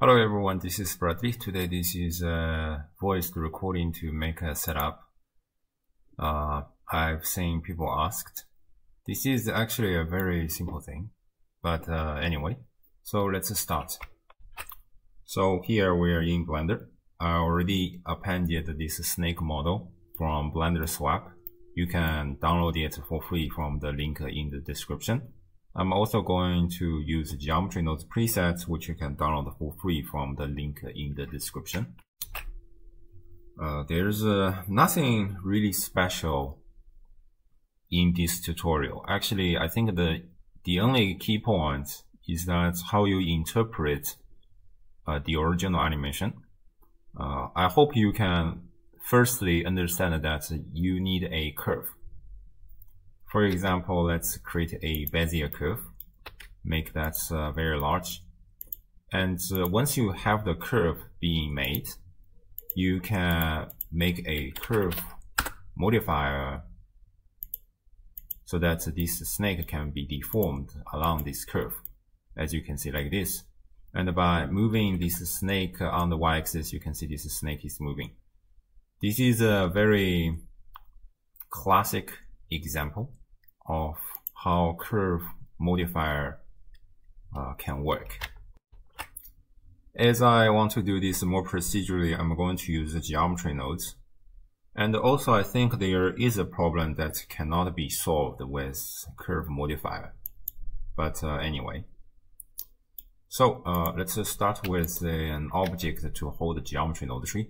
Hello everyone, this is Bradley. Today this is a voice recording to make a setup. I've seen people asked. This is actually a very simple thing, but anyway, so let's start. So here we are in Blender. I already appended this snake model from Blender Swap. You can download it for free from the link in the description. I'm also going to use Geometry Nodes presets, which you can download for free from the link in the description. There's nothing really special in this tutorial. Actually, I think the only key point is that how you interpret the original animation. I hope you can firstly understand that you need a curve. For example, let's create a Bezier curve, make that very large. And once you have the curve being made, you can make a curve modifier so that this snake can be deformed along this curve, as you can see like this. And by moving this snake on the y-axis, you can see this snake is moving. This is a very classic example of how curve modifier can work. As I want to do this more procedurally, I'm going to use the geometry nodes. And also I think there is a problem that cannot be solved with curve modifier. But anyway. So let's start with an object to hold a geometry node tree.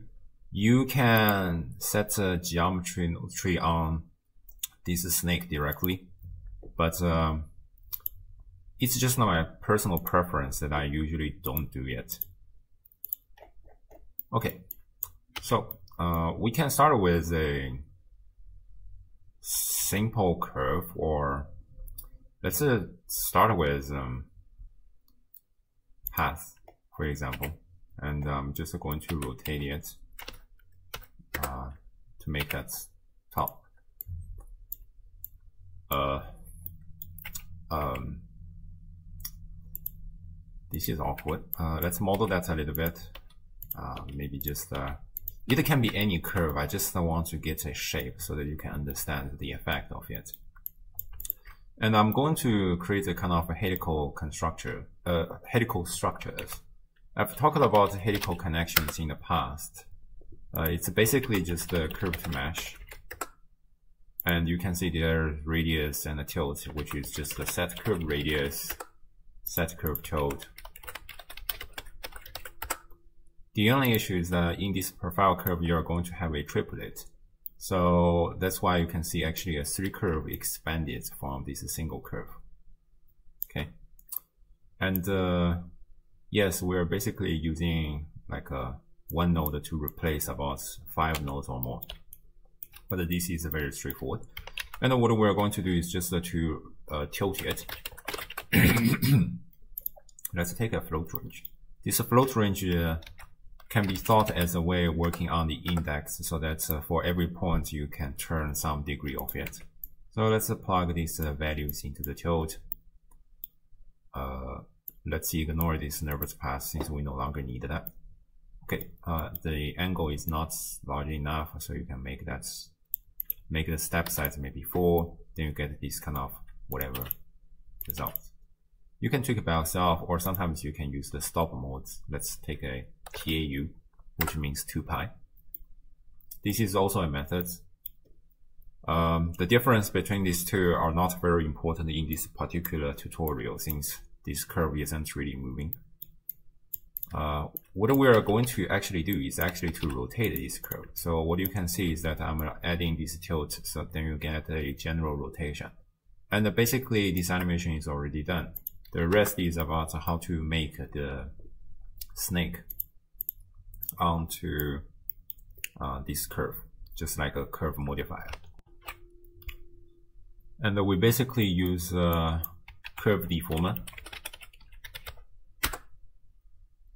You can set a geometry node tree on this snake directly, but it's just my personal preference that I usually don't do it. Okay, so we can start with a simple curve, or let's start with path, for example, and I'm just going to rotate it to make that top. This is awkward. Let's model that a little bit. Maybe just it can be any curve. I just want to get a shape so that you can understand the effect of it. And I'm going to create a kind of a helical structure. Helical structures. I've talked about helical connections in the past. It's basically just a curved mesh. And you can see there's radius and a tilt, which is just a set curve radius, set curve tilt. The only issue is that in this profile curve, you're going to have a triplet. So that's why you can see actually a three curve expanded from this single curve. Okay. And yes, we're basically using like one node to replace about 5 nodes or more. But this is very straightforward. And what we're going to do is just to tilt it. Let's take a float range. This float range can be thought as a way of working on the index, so that for every point you can turn some degree of it. So let's plug these values into the tilt. Let's ignore this nervous path since we no longer need that. Okay, the angle is not large enough, so you can make that. Make the step size maybe 4, then you get this kind of whatever result. You can tweak it by yourself, or sometimes you can use the stop modes. Let's take a PAU, which means 2π. This is also a method. The difference between these two are not very important in this particular tutorial, since this curve isn't really moving. What we are going to actually do is actually to rotate this curve. So what you can see is that I'm adding this tilt, so then you get a general rotation. And basically this animation is already done. The rest is about how to make the snake onto this curve, just like a curve modifier. And we basically use Curve Deformer.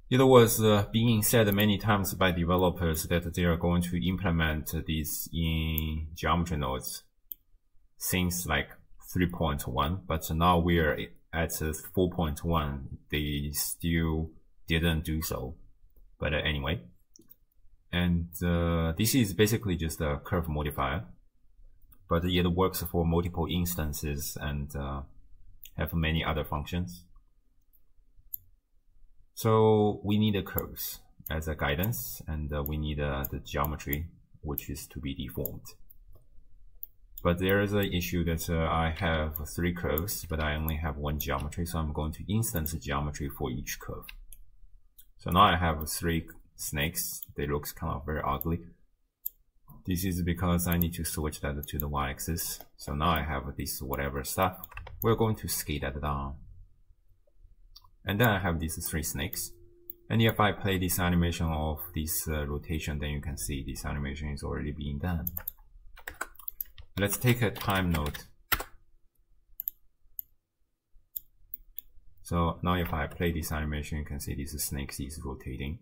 It was being said many times by developers that they are going to implement this in geometry nodes since like 3.1, but now we are at 4.1. They still didn't do so. But anyway, and this is basically just a curve modifier, but it works for multiple instances and have many other functions. So we need the curves as a guidance, and we need the geometry, which is to be deformed. But there is an issue that I have 3 curves, but I only have 1 geometry, so I'm going to instance geometry for each curve. So now I have 3 snakes. They look kind of very ugly. This is because I need to switch that to the y-axis. So now I have this whatever stuff. We're going to scale that down. And then I have these 3 snakes. And if I play this animation of this rotation, then you can see this animation is already being done. Let's take a time node. So now if I play this animation, you can see this snake is rotating.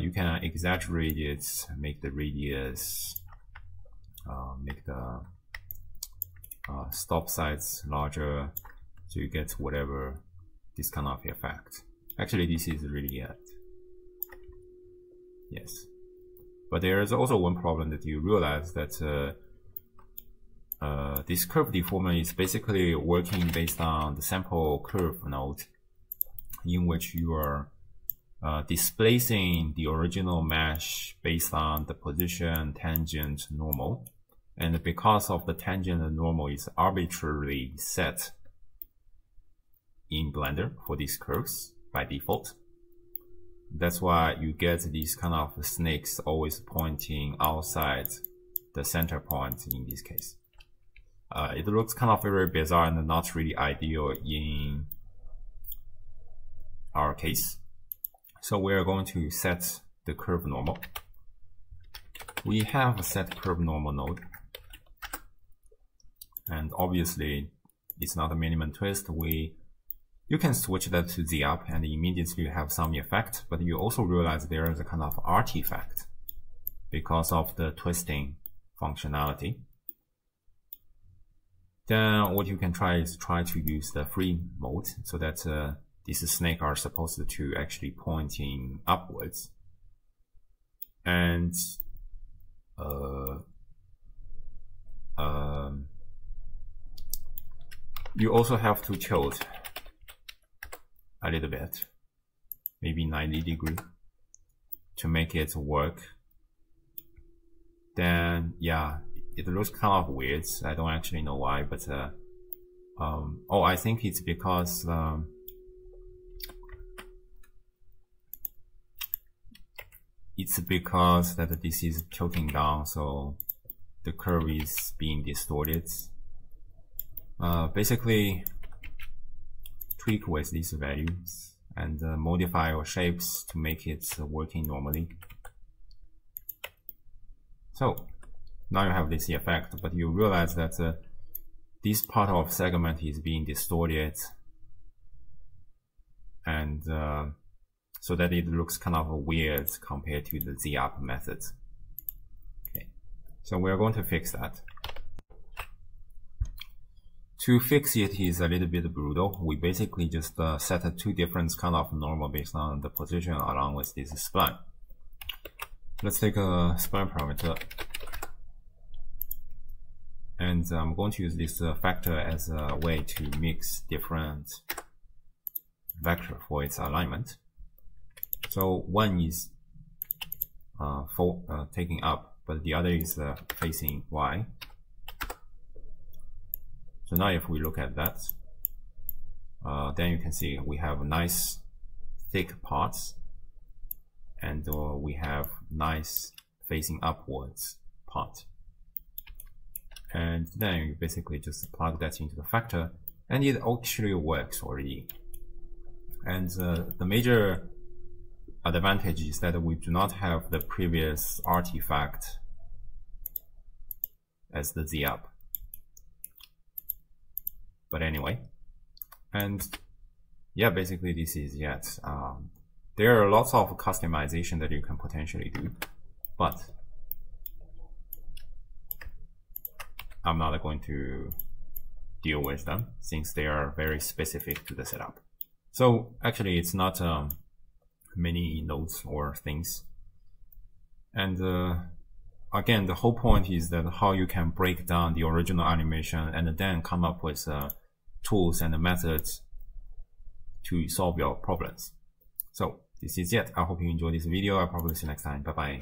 You can exaggerate it, make the radius, make the stop size larger, so you get whatever this kind of effect. Actually, this is really it. Yes. But there is also one problem that you realize that this curve deformer is basically working based on the sample curve node, in which you are displacing the original mesh based on the position, tangent, normal. And because of the tangent and normal is arbitrarily set in Blender for these curves by default. That's why you get these kind of snakes always pointing outside the center point in this case. It looks kind of very bizarre and not really ideal in our case. So we are going to set the curve normal. We have a set curve normal node. And obviously, it's not a minimum twist. You can switch that to Z up and immediately you have some effect, but you also realize there is a kind of artifact because of the twisting functionality. Then what you can try is to use the free mode so that these snakes are supposed to actually pointing upwards. And you also have to tilt a little bit, maybe 90 degrees, to make it work. Then yeah, it looks kind of weird. I don't actually know why, but oh, I think it's because that this is tilting down, so the curve is being distorted. Basically, tweak with these values and modify your shapes to make it working normally. So now you have this effect, but you realize that this part of segment is being distorted, and so that it looks kind of weird compared to the Z-up method. Okay, so we're going to fix that. To fix it is a little bit brutal. We basically just set 2 different kind of normal based on the position along with this spline. Let's take a spline parameter. And I'm going to use this factor as a way to mix different vector for its alignment. So one is taking up, but the other is facing Y. So now if we look at that, then you can see we have nice thick parts, and we have nice facing upwards part. And then you basically just plug that into the factor, and it actually works already. And the major advantage is that we do not have the previous artifact as the Z-up. But anyway, and yeah, basically this is it. There are lots of customization that you can potentially do, but I'm not going to deal with them since they are very specific to the setup. So actually it's not many nodes or things. And again, the whole point is that how you can break down the original animation and then come up with tools and methods to solve your problems. So this is it. I hope you enjoyed this video. I'll probably see you next time. Bye bye.